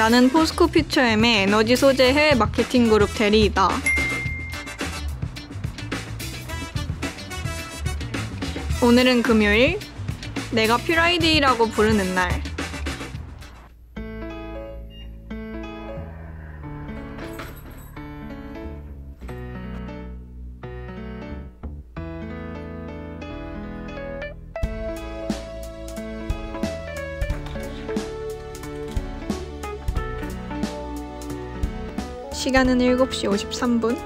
나는 포스코 퓨처엠의 에너지 소재 해외 마케팅 그룹 대리이다. 오늘은 금요일, 내가 프라이데이라고 부르는 날. 시간은 7시 53분,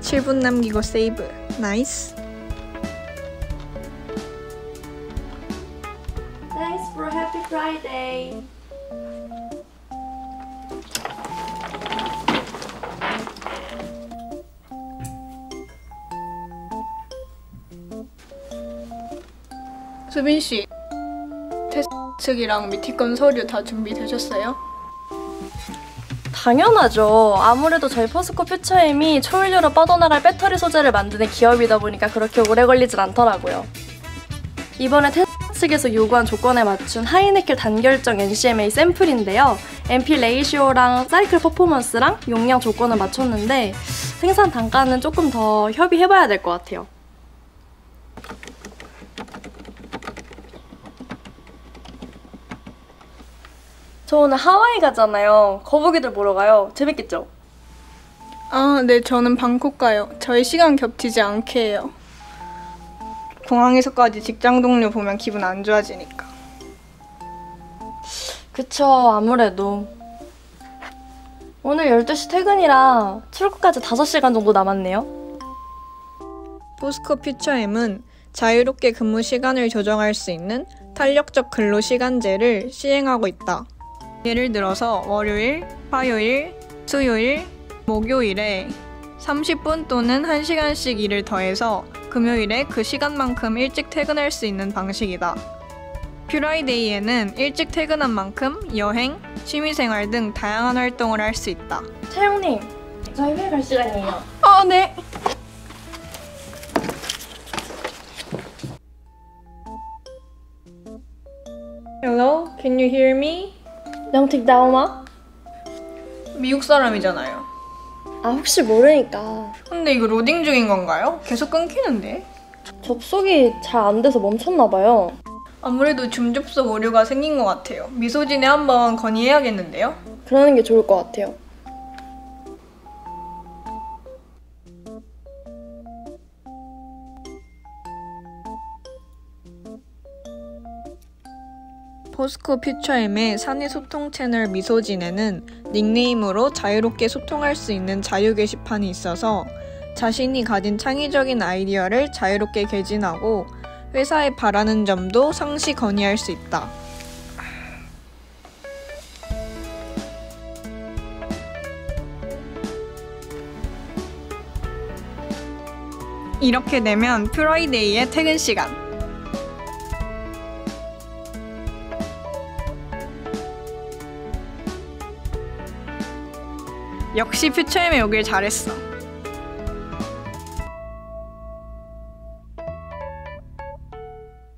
7분 남기고 세이브, 나이스. Thanks for Happy Friday. 수빈 씨, 테스트 측이랑 미티건 서류 다 준비되셨어요? 당연하죠. 아무래도 저희 포스코 퓨처엠이 초연료로 뻗어나갈 배터리 소재를 만드는 기업이다 보니까 그렇게 오래 걸리진 않더라고요. 이번에 테슬라 측에서 요구한 조건에 맞춘 하이니켈 단결정 NCMA 샘플인데요. NP 레이시오랑 사이클 퍼포먼스랑 용량 조건을 맞췄는데 생산 단가는 조금 더 협의해봐야 될 것 같아요. 저 오늘 하와이 가잖아요. 거북이들 보러 가요. 재밌겠죠? 아, 네. 저는 방콕 가요. 저희 시간 겹치지 않게 해요. 공항에서까지 직장 동료 보면 기분 안 좋아지니까. 그쵸, 아무래도. 오늘 12시 퇴근이라 출국까지 5시간 정도 남았네요. 포스코 퓨처엠은 자유롭게 근무 시간을 조정할 수 있는 탄력적 근로 시간제를 시행하고 있다. 예를 들어서 월요일, 화요일, 수요일, 목요일에 30분 또는 1시간씩 일을 더해서 금요일에 그 시간만큼 일찍 퇴근할 수 있는 방식이다. 프라이데이에는 일찍 퇴근한 만큼 여행, 취미생활 등 다양한 활동을 할 수 있다. 차영님, 저희 회의 갈 시간이에요. 네. Hello, can you hear me? Don't take that one. 미국 사람이잖아요. 아, 혹시 모르니까. 근데 이거 로딩 중인 건가요? 계속 끊기는데? 접속이 잘 안 돼서 멈췄나 봐요. 아무래도 줌 접속 오류가 생긴 것 같아요. 미소진에 한번 건의해야겠는데요? 그러는 게 좋을 것 같아요. 포스코 퓨처엠의 사내 소통 채널 미소진에는 닉네임으로 자유롭게 소통할 수 있는 자유 게시판이 있어서 자신이 가진 창의적인 아이디어를 자유롭게 개진하고 회사에 바라는 점도 상시 건의할 수 있다. 이렇게 되면 프라이데이의 퇴근 시간. 역시 퓨처엠에 오길 잘했어.